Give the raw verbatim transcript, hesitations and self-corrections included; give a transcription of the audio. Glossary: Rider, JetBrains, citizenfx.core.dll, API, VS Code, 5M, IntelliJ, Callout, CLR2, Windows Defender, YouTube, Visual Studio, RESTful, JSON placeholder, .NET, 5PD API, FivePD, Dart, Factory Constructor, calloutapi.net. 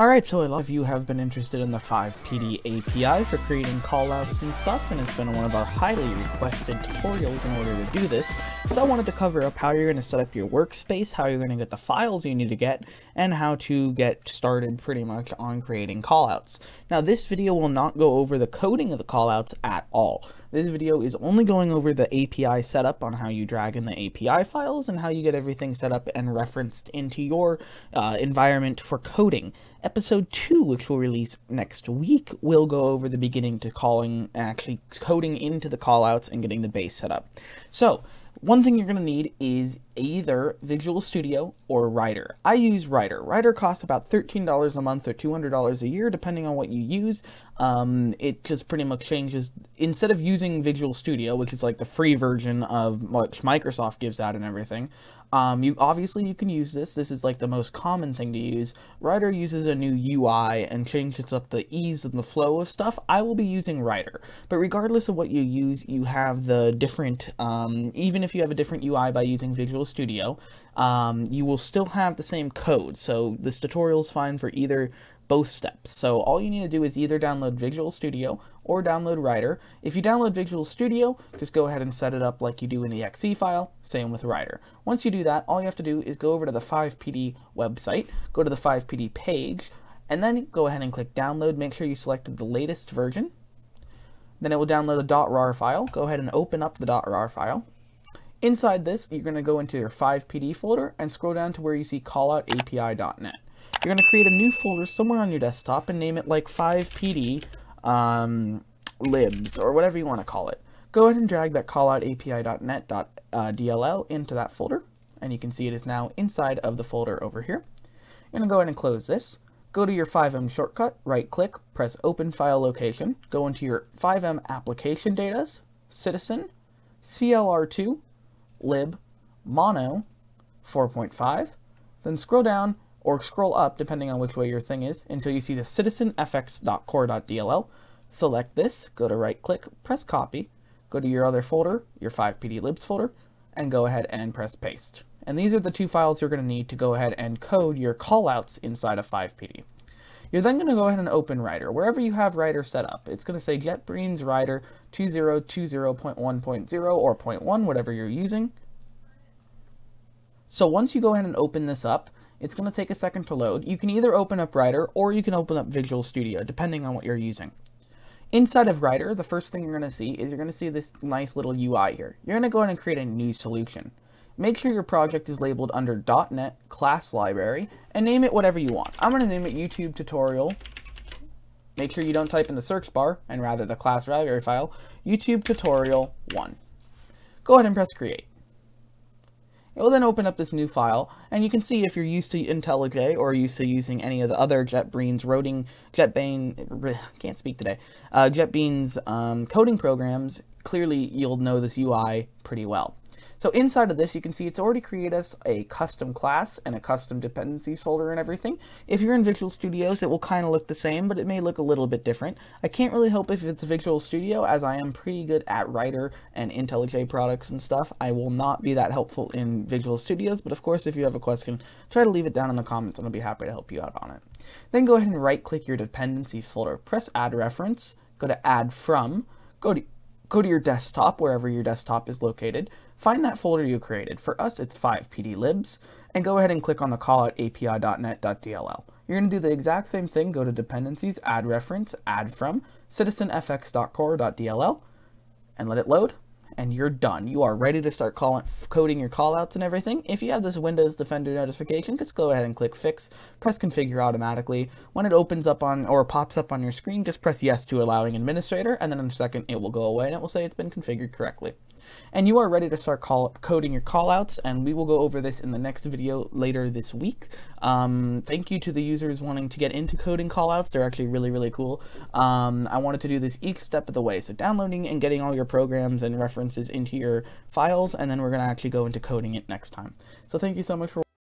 Alright, so a lot of you have been interested in the five P D A P I for creating callouts and stuff, and it's been one of our highly requested tutorials in order to do this. So I wanted to cover up how you're going to set up your workspace, how you're going to get the files you need to get, and how to get started pretty much on creating callouts. Now this video will not go over the coding of the callouts at all. This video is only going over the A P I setup on how you drag in the A P I files and how you get everything set up and referenced into your uh, environment for coding. Episode two, which will release next week, will go over the beginning to calling, actually coding into the callouts and getting the base set up. So, one thing you're going to need is either Visual Studio or Rider. I use Rider. Rider costs about thirteen dollars a month or two hundred dollars a year, depending on what you use. Um, it just pretty much changes. Instead of using Visual Studio, which is like the free version of what Microsoft gives out and everything, um, you obviously you can use this. This is like the most common thing to use. Rider uses a new U I and changes up the ease and the flow of stuff. I will be using Rider, but regardless of what you use, you have the different, um, even if you have a different U I by using Visual Studio, um, you will still have the same code. So this tutorial is fine for either both steps. So all you need to do is either download Visual Studio or download Rider. If you download Visual Studio, just go ahead and set it up like you do in the .exe file, same with Rider. Once you do that, all you have to do is go over to the five P D website, go to the five P D page, and then go ahead and click download. Make sure you selected the latest version. Then it will download a .rar file. Go ahead and open up the .rar file. Inside this, you're going to go into your five P D folder and scroll down to where you see callout A P I dot net. You're going to create a new folder somewhere on your desktop and name it like five P D um, libs or whatever you want to call it. Go ahead and drag that callout A P I dot net dot D L L into that folder, and you can see it is now inside of the folder over here. You're going to go ahead and close this. Go to your five M shortcut, right click, press open file location, go into your five M application datas, citizen, C L R two, lib, mono, four point five, then scroll down or scroll up, depending on which way your thing is, until you see the citizen f x dot core dot D L L. Select this, go to right-click, press copy, go to your other folder, your five P D libs folder, and go ahead and press paste. And these are the two files you're going to need to go ahead and code your callouts inside of five P D. You're then going to go ahead and open Rider. Wherever you have Rider set up, it's going to say JetBrains Rider two thousand twenty point one point zero or point one, whatever you're using. So once you go ahead and open this up, it's going to take a second to load. You can either open up Rider or you can open up Visual Studio, depending on what you're using. Inside of Rider, the first thing you're going to see is you're going to see this nice little U I here. You're going to go ahead and create a new solution. Make sure your project is labeled under .NET class library and name it whatever you want. I'm going to name it YouTube tutorial. Make sure you don't type in the search bar and rather the class library file, YouTube tutorial one. Go ahead and press create. It will then open up this new file, and you can see if you're used to IntelliJ or used to using any of the other JetBrains coding, JetBrains, can't speak today, uh, JetBrains um, coding programs, clearly you'll know this U I pretty well. So inside of this, you can see it's already created us a custom class and a custom dependencies folder and everything. If you're in Visual Studios, it will kind of look the same, but it may look a little bit different. I can't really help if it's Visual Studio, as I am pretty good at Rider and IntelliJ products and stuff. I will not be that helpful in Visual Studios, but of course, if you have a question, try to leave it down in the comments and I'll be happy to help you out on it. Then go ahead and right-click your dependencies folder. Press add reference, go to add from, go to Go to your desktop, wherever your desktop is located. Find that folder you created. For us, it's five P D libs, and go ahead and click on the callout A P I dot net dot D L L. You're going to do the exact same thing. Go to dependencies, add reference, add from, citizen f x dot core dot D L L, and let it load. And you're done. You are ready to start calling, coding your callouts and everything. If you have this Windows Defender notification, just go ahead and click fix, press configure automatically. When it opens up on or pops up on your screen, just press yes to allowing administrator, and then in a second it will go away and it will say it's been configured correctly. And you are ready to start call, coding your callouts, and we will go over this in the next video later this week. Um, thank you to the users wanting to get into coding callouts. They're actually really, really cool. Um, I wanted to do this each step of the way. So downloading and getting all your programs and references into your files, and then we're going to actually go into coding it next time. So thank you so much for watching.